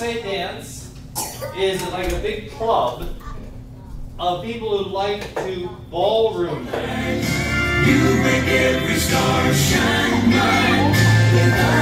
USA Dance is like a big club of people who like to ballroom things. You make every star shine bright.